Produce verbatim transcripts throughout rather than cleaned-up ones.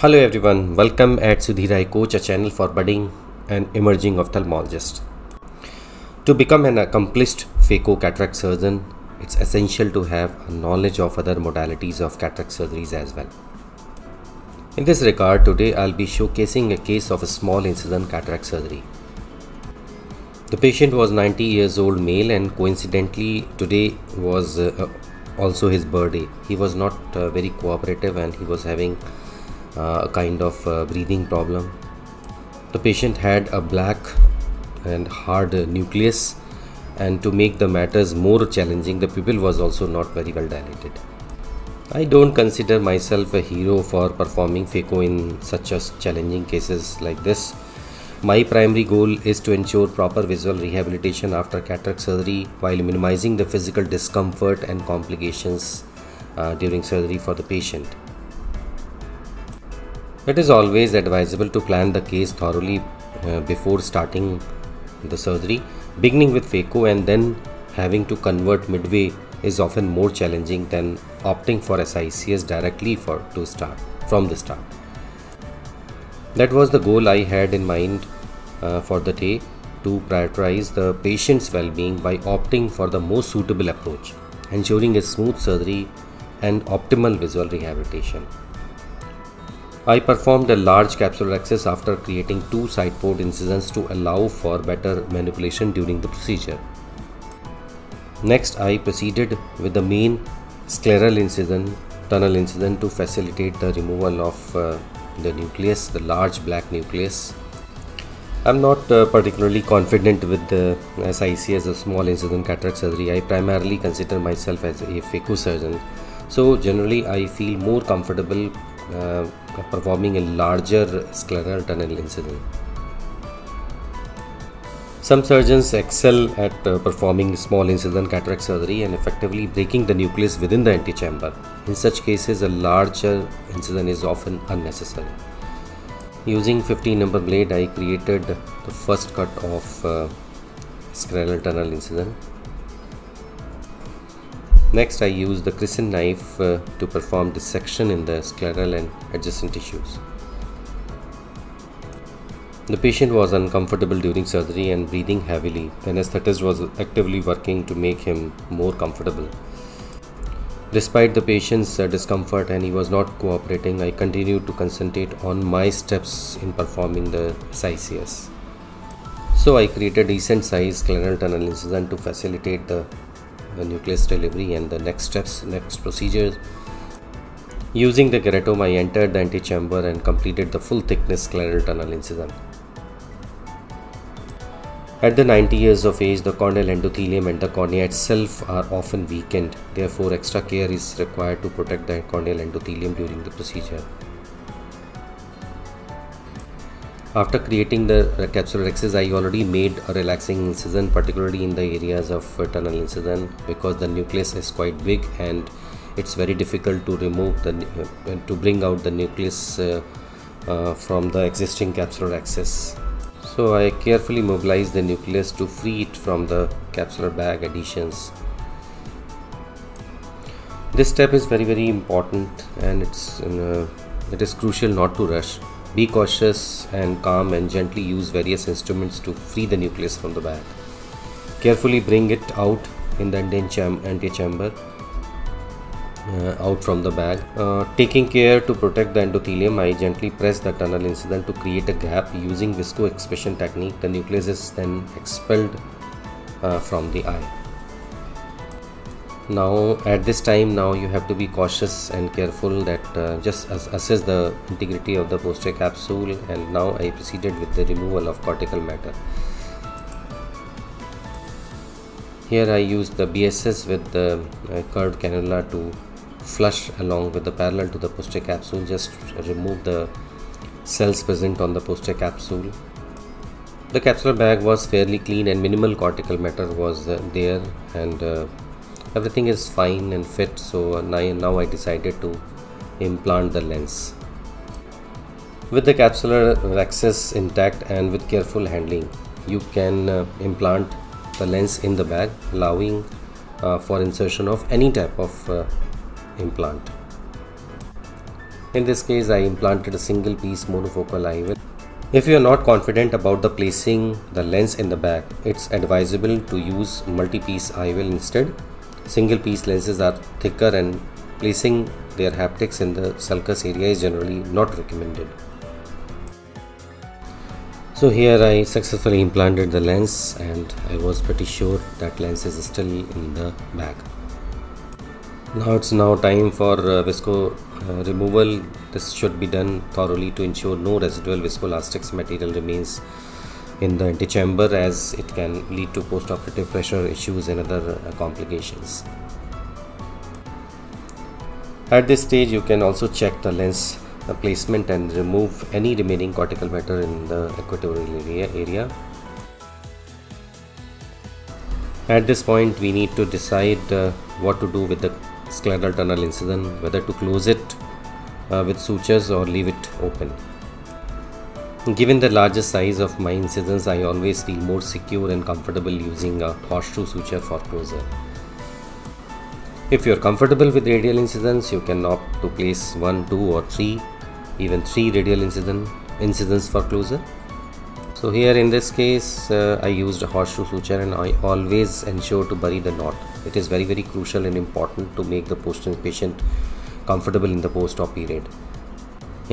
Hello everyone, welcome at SudhirEyeCoach, a channel for budding and emerging ophthalmologists. To become an accomplished FECO cataract surgeon, it's essential to have a knowledge of other modalities of cataract surgeries as well. In this regard, today I'll be showcasing a case of a small incision cataract surgery. The patient was ninety years old male, and coincidentally today was uh, also his birthday. He was not uh, very cooperative and he was having Uh, a kind of uh, breathing problem. The patient had a black and hard uh, nucleus, and to make the matters more challenging, the pupil was also not very well dilated. I don't consider myself a hero for performing FECO in such as challenging cases like this. My primary goal is to ensure proper visual rehabilitation after cataract surgery while minimizing the physical discomfort and complications uh, during surgery for the patient. It is always advisable to plan the case thoroughly uh, before starting the surgery. Beginning with FECO and then having to convert midway is often more challenging than opting for S I C S directly for to start from the start. That was the goal I had in mind uh, for the day, to prioritize the patient's well-being by opting for the most suitable approach, ensuring a smooth surgery and optimal visual rehabilitation. I performed a large capsular access after creating two side port incisions to allow for better manipulation during the procedure. Next, I proceeded with the main scleral incision, tunnel incision, to facilitate the removal of uh, the nucleus, the large black nucleus. I am not uh, particularly confident with the S I C S as a small incision cataract surgery. I primarily consider myself as a FECO surgeon, so generally I feel more comfortable Uh, performing a larger scleral tunnel incision. Some surgeons excel at uh, performing small incision cataract surgery and effectively breaking the nucleus within the antechamber. In such cases, a larger incision is often unnecessary. Using fifteen number blade, I created the first cut of uh, scleral tunnel incision. Next, I used the crescent knife uh, to perform dissection in the scleral and adjacent tissues. The patient was uncomfortable during surgery and breathing heavily. The anesthetist was actively working to make him more comfortable. Despite the patient's uh, discomfort and he was not cooperating, I continued to concentrate on my steps in performing the S I C S. So I created a decent size scleral tunnel incision to facilitate the The nucleus delivery and the next steps, next procedures. Using the keratome, I entered the antechamber and completed the full thickness scleral tunnel incision. At the ninety years of age, the corneal endothelium and the cornea itself are often weakened. Therefore, extra care is required to protect the corneal endothelium during the procedure. After creating the capsular access, I already made a relaxing incision, particularly in the areas of tunnel incision, because the nucleus is quite big and it's very difficult to remove the uh, to bring out the nucleus uh, uh, from the existing capsular access. So I carefully mobilized the nucleus to free it from the capsular bag adhesions. This step is very very important, and it's uh, it is crucial not to rush. Be cautious and calm and gently use various instruments to free the nucleus from the bag. Carefully bring it out in the antechamber, uh, out from the bag. Uh, taking care to protect the endothelium, I gently press the tunnel incision to create a gap using visco-expression technique. The nucleus is then expelled uh, from the eye. Now at this time now you have to be cautious and careful that uh, just as assess the integrity of the posterior capsule, and now I proceeded with the removal of cortical matter. Here I used the B S S with the uh, curved cannula to flush along with the parallel to the posterior capsule, just remove the cells present on the posterior capsule. The capsular bag was fairly clean and minimal cortical matter was uh, there, and uh, everything is fine and fit, so now I decided to implant the lens. With the capsular access intact and with careful handling, you can uh, implant the lens in the bag, allowing uh, for insertion of any type of uh, implant. In this case, I implanted a single piece monofocal eye with. If you are not confident about the placing the lens in the back, it's advisable to use multi-piece eyewear instead. Single piece lenses are thicker and placing their haptics in the sulcus area is generally not recommended. So here I successfully implanted the lens and I was pretty sure that lens is still in the back. Now it's now time for uh, visco Uh, removal. This should be done thoroughly to ensure no residual viscoelastics material remains in the antechamber, as it can lead to postoperative pressure issues and other uh, complications. At this stage, you can also check the lens uh, placement and remove any remaining cortical matter in the equatorial area, area. At this point, we need to decide uh, what to do with the scleral tunnel incision, whether to close it uh, with sutures or leave it open. Given the larger size of my incisions, I always feel more secure and comfortable using a horseshoe suture for closure. If you are comfortable with radial incisions, you can opt to place one, two or three, even three radial incision, incisions for closure. So here in this case, uh, I used a horseshoe suture and I always ensure to bury the knot. It is very very crucial and important to make the patient comfortable in the post-op period.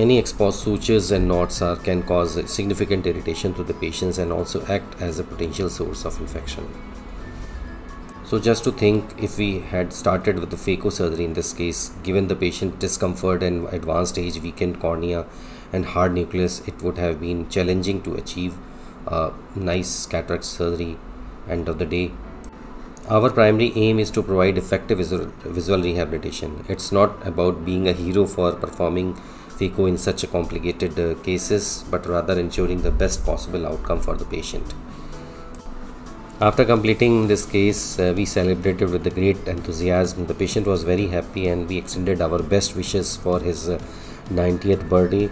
Any exposed sutures and knots are, can cause significant irritation to the patients and also act as a potential source of infection. So just to think, if we had started with the FECO surgery in this case, given the patient discomfort and advanced age, weakened cornea and hard nucleus, it would have been challenging to achieve a nice cataract surgery end of the day. Our primary aim is to provide effective visual rehabilitation. It's not about being a hero for performing FECO in such a complicated uh, cases, but rather ensuring the best possible outcome for the patient. After completing this case, uh, we celebrated with the great enthusiasm. The patient was very happy and we extended our best wishes for his uh, ninetieth birthday.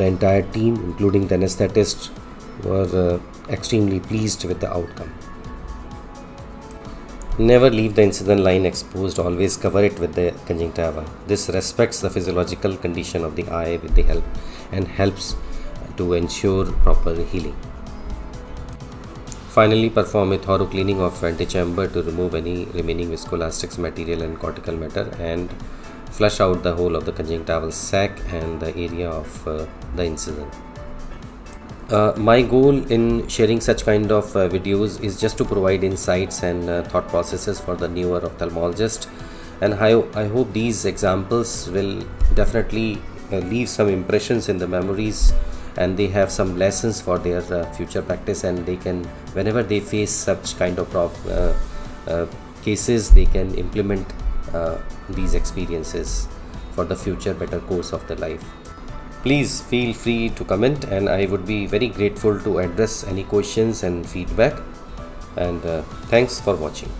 The entire team, including the anesthetist, were uh, extremely pleased with the outcome. Never leave the incision line exposed, always cover it with the conjunctiva. This respects the physiological condition of the eye with the help and helps to ensure proper healing. Finally, perform a thorough cleaning of antechamber to remove any remaining viscoelastics material and cortical matter, and flush out the whole of the conjunctival sac and the area of uh, the incision. Uh, my goal in sharing such kind of uh, videos is just to provide insights and uh, thought processes for the newer ophthalmologist, and I, I hope these examples will definitely uh, leave some impressions in the memories, and they have some lessons for their uh, future practice, and they can, whenever they face such kind of uh, uh, cases, they can implement Uh, these experiences for the future better course of their life. Please feel free to comment, and I would be very grateful to address any questions and feedback, and uh, thanks for watching.